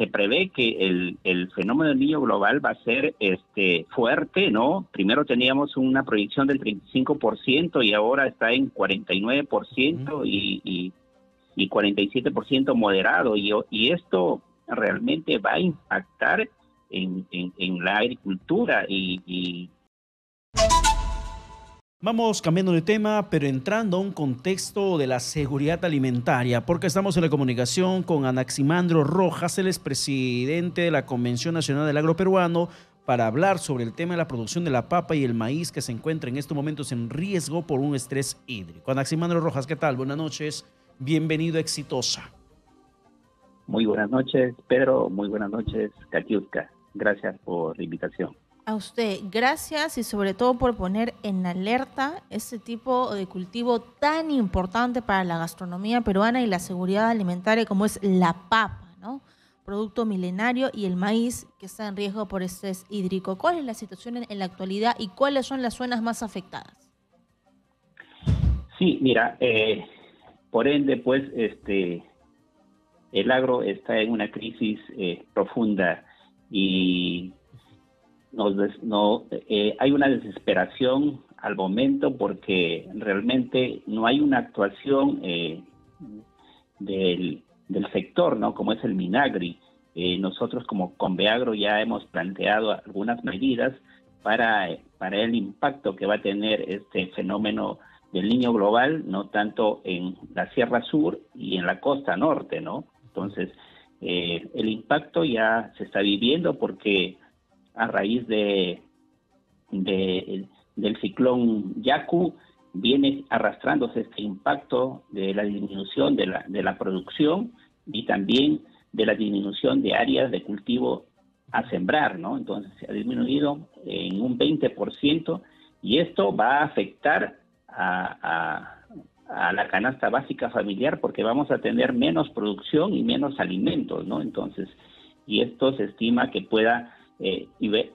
se prevé que el fenómeno del Niño global va a ser fuerte, ¿no? Primero teníamos una proyección del 35% y ahora está en 49% y 47% moderado. Y esto realmente va a impactar en la agricultura y Vamos cambiando de tema, pero entrando a un contexto de la seguridad alimentaria, porque estamos en la comunicación con Anaximandro Rojas, el expresidente de la Convención Nacional del Agro Peruano, para hablar sobre el tema de la producción de la papa y el maíz que se encuentra en estos momentos en riesgo por un estrés hídrico. Anaximandro Rojas, ¿qué tal? Buenas noches, bienvenido a Exitosa. Muy buenas noches, Pedro, muy buenas noches, Katiuska. Gracias por la invitación. A usted, gracias y sobre todo por poner en alerta este tipo de cultivo tan importante para la gastronomía peruana y la seguridad alimentaria como es la papa, ¿no? Producto milenario, y el maíz que está en riesgo por estrés hídrico. ¿Cuál es la situación en la actualidad y cuáles son las zonas más afectadas? Sí, mira, por ende, pues, el agro está en una crisis profunda y hay una desesperación al momento porque realmente no hay una actuación del sector, ¿no? Como es el Minagri. Nosotros como Conveagro ya hemos planteado algunas medidas para el impacto que va a tener este fenómeno del Niño global, no tanto en la Sierra Sur y en la costa norte, ¿no? Entonces, el impacto ya se está viviendo porque a raíz del ciclón Yaku viene arrastrándose este impacto de la disminución de la producción y también de la disminución de áreas de cultivo a sembrar, ¿no? Entonces se ha disminuido en un 20% y esto va a afectar a la canasta básica familiar porque vamos a tener menos producción y menos alimentos, ¿no? Entonces, y esto se estima que pueda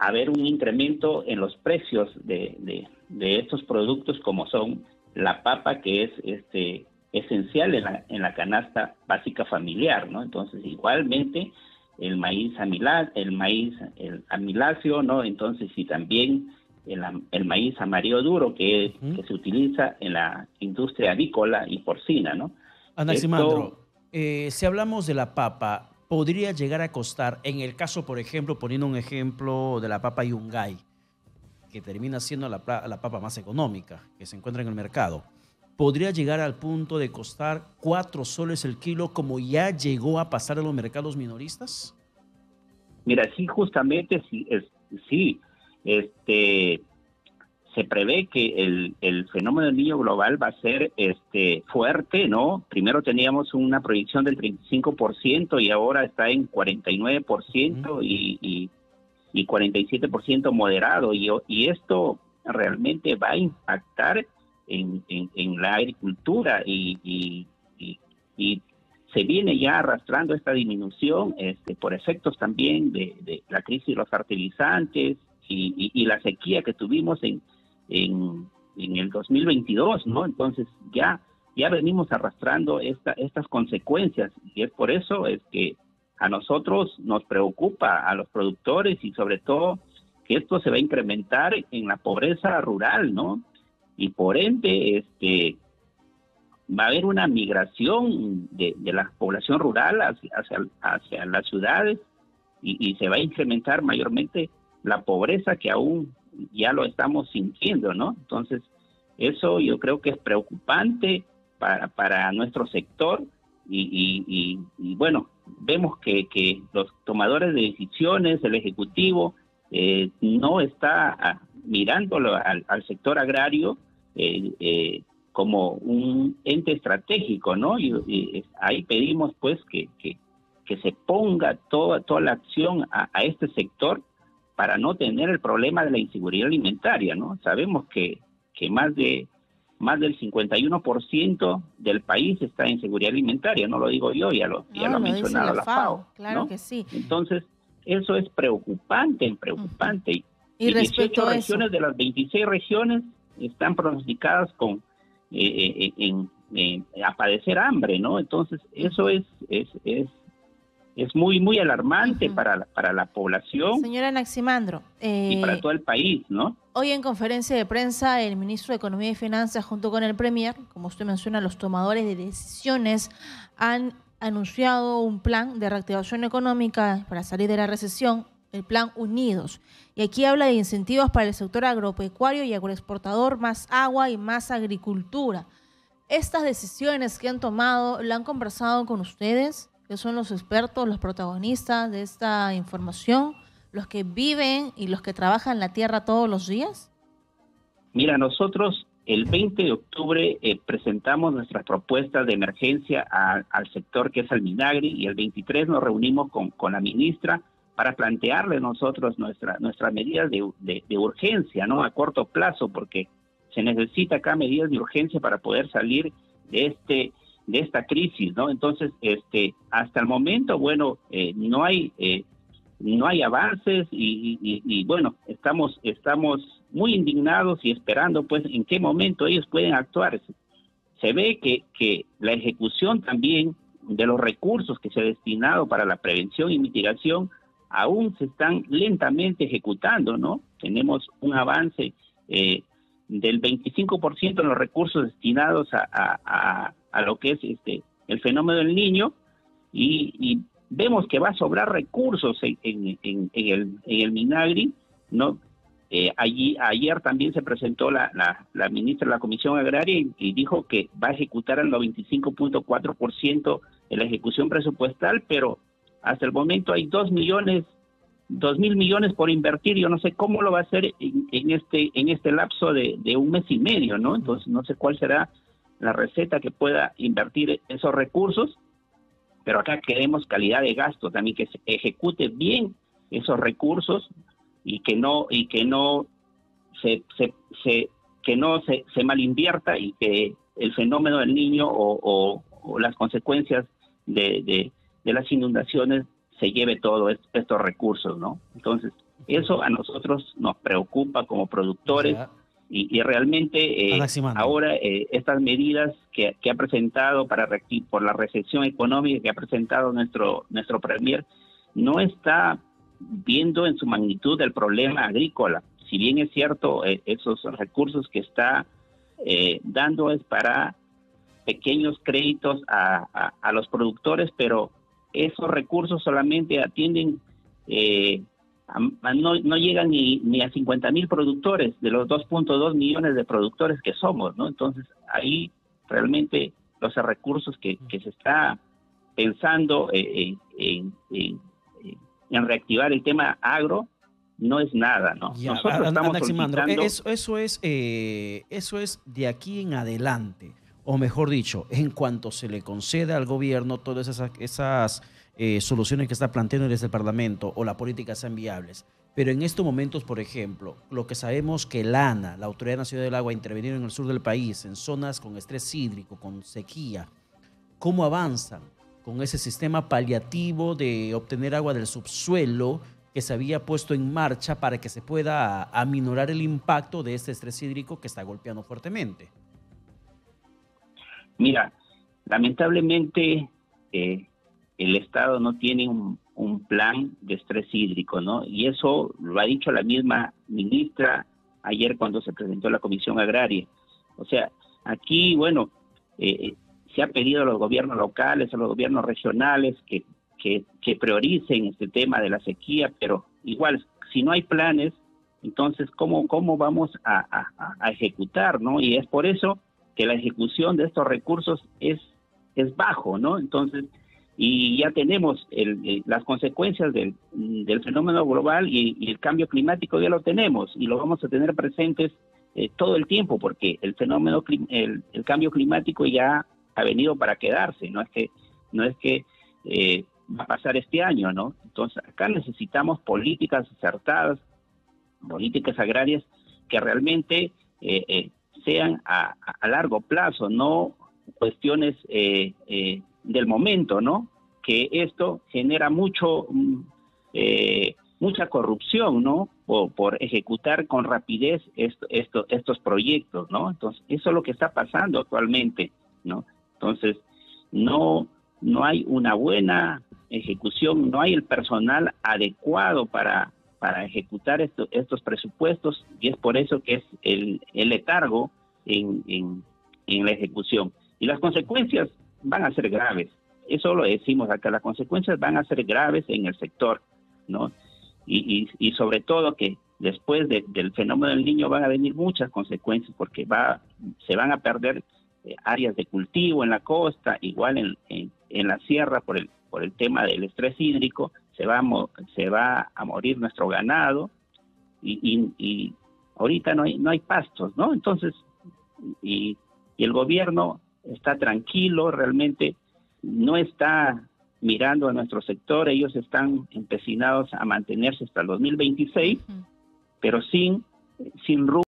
haber un incremento en los precios de estos productos como son la papa, que es esencial en la canasta básica familiar, ¿no? Entonces, igualmente el maíz amiláceo, ¿no? Entonces, y también el maíz amarillo duro que se utiliza en la industria avícola y porcina, ¿no? Anaximandro, si hablamos de la papa, podría llegar a costar, en el caso, por ejemplo, poniendo un ejemplo de la papa Yungay, que termina siendo la papa más económica que se encuentra en el mercado, podría llegar al punto de costar 4 soles el kilo, como ya llegó a pasar en los mercados minoristas? Mira, sí, justamente, se prevé que el fenómeno del Niño global va a ser fuerte, ¿no? Primero teníamos una proyección del 35% y ahora está en 49% y 47% moderado. Y esto realmente va a impactar en la agricultura y se viene ya arrastrando esta disminución por efectos también de la crisis de los fertilizantes y la sequía que tuvimos en el 2022, ¿no? Entonces ya venimos arrastrando estas consecuencias y es por eso es que a nosotros nos preocupa, a los productores, y sobre todo que esto se va a incrementar en la pobreza rural, ¿no? Y por ende va a haber una migración de la población rural hacia las ciudades y se va a incrementar mayormente la pobreza que aún ya lo estamos sintiendo, ¿no? Entonces, eso yo creo que es preocupante para nuestro sector y bueno, vemos que los tomadores de decisiones, el Ejecutivo, no está mirándolo al sector agrario como un ente estratégico, ¿no? Y ahí pedimos, pues, que se ponga toda la acción a este sector para no tener el problema de la inseguridad alimentaria, ¿no? Sabemos que más del 51% del país está en seguridad alimentaria, no lo digo yo, ya lo ha mencionado la FAO, claro, ¿no? Que sí. Entonces, eso es preocupante. Y respecto 18 a eso, regiones de las 26 regiones están pronosticadas a padecer hambre, ¿no? Entonces, eso es Es muy, muy alarmante para la población. Señora Anaximandro. Y para todo el país, ¿no? Hoy en conferencia de prensa, el ministro de Economía y Finanzas, junto con el Premier, como usted menciona, los tomadores de decisiones han anunciado un plan de reactivación económica para salir de la recesión, el plan Unidos. Y aquí habla de incentivos para el sector agropecuario y agroexportador, más agua y más agricultura. ¿Estas decisiones que han tomado, la han conversado con ustedes, que son los expertos, los protagonistas de esta información, los que viven y los que trabajan la tierra todos los días? Mira, nosotros el 20 de octubre presentamos nuestras propuestas de emergencia al sector, que es al Minagri, y el 23 nos reunimos con la ministra para plantearle nosotros nuestras medidas de urgencia, ¿no? A corto plazo, porque se necesita acá medidas de urgencia para poder salir de esta crisis, ¿no? Entonces, hasta el momento, bueno, no hay avances y bueno, estamos muy indignados y esperando, pues, en qué momento ellos pueden actuar. Se ve que la ejecución también de los recursos que se ha destinado para la prevención y mitigación aún se están lentamente ejecutando, ¿no? Tenemos un avance del 25% en los recursos destinados a lo que es el fenómeno del Niño, y vemos que va a sobrar recursos en el Minagri, ¿no? Ayer también se presentó la ministra de la Comisión Agraria y dijo que va a ejecutar el 95.4% de la ejecución presupuestal, pero hasta el momento hay 2.000 millones por invertir. Yo no sé cómo lo va a hacer en este lapso de un mes y medio, ¿no? Entonces no sé cuál será la receta que pueda invertir esos recursos, pero acá queremos calidad de gasto también, que se ejecute bien esos recursos y que no se malinvierta, y que el fenómeno del Niño o las consecuencias de las inundaciones se lleve todos estos recursos, ¿no? Entonces, eso a nosotros nos preocupa como productores. Y realmente ahora estas medidas que ha presentado por la recesión económica que ha presentado nuestro Premier, no está viendo en su magnitud el problema agrícola. Si bien es cierto, esos recursos que está dando es para pequeños créditos a los productores, pero esos recursos solamente atienden... No llegan ni a 50.000 productores de los 2.2 millones de productores que somos, ¿no? Entonces, ahí realmente los recursos que se está pensando en reactivar el tema agro no es nada, ¿no? Ya, nosotros estamos solicitando... Eso es de aquí en adelante, o mejor dicho, en cuanto se le conceda al gobierno todas esas soluciones que está planteando desde el Parlamento o las políticas sean viables. Pero en estos momentos, por ejemplo, lo que sabemos que la ANA, la Autoridad Nacional del Agua, ha intervenido en el sur del país, en zonas con estrés hídrico, con sequía. ¿Cómo avanzan con ese sistema paliativo de obtener agua del subsuelo que se había puesto en marcha para que se pueda aminorar el impacto de este estrés hídrico que está golpeando fuertemente? Mira, lamentablemente... El Estado no tiene un plan de estrés hídrico, ¿no? Y eso lo ha dicho la misma ministra ayer cuando se presentó la Comisión Agraria. O sea, aquí, bueno, se ha pedido a los gobiernos locales, a los gobiernos regionales que prioricen este tema de la sequía, pero igual, si no hay planes, entonces, ¿cómo vamos a ejecutar, no? Y es por eso que la ejecución de estos recursos es bajo, ¿no? Entonces... Y ya tenemos las consecuencias del fenómeno global y el cambio climático ya lo tenemos y lo vamos a tener presentes todo el tiempo, porque el cambio climático ya ha venido para quedarse, no es que va a pasar este año, ¿no? Entonces acá necesitamos políticas acertadas, políticas agrarias que realmente sean a largo plazo, no cuestiones del momento, ¿no? Que esto genera mucha corrupción, ¿no? Por ejecutar con rapidez estos proyectos, ¿no? Entonces, eso es lo que está pasando actualmente, ¿no? Entonces, no no hay una buena ejecución, no hay el personal adecuado para ejecutar estos presupuestos, y es por eso que es el letargo en la ejecución. Y las consecuencias van a ser graves. Eso lo decimos acá, las consecuencias van a ser graves en el sector, ¿no? Y sobre todo que después del fenómeno del Niño van a venir muchas consecuencias, porque se van a perder áreas de cultivo en la costa, igual en la sierra por el tema del estrés hídrico, se va a morir nuestro ganado, y ahorita no hay pastos, ¿no? Entonces, y el gobierno está tranquilo, realmente no está mirando a nuestro sector, ellos están empecinados a mantenerse hasta el 2026, pero sin rumbo.